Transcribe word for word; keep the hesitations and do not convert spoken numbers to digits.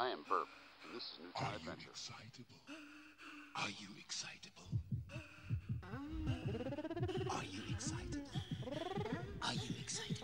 I am Burp, and this is Newtown Adventure. Are you excitable? Are you excitable? Are you excitable? Are you excitable?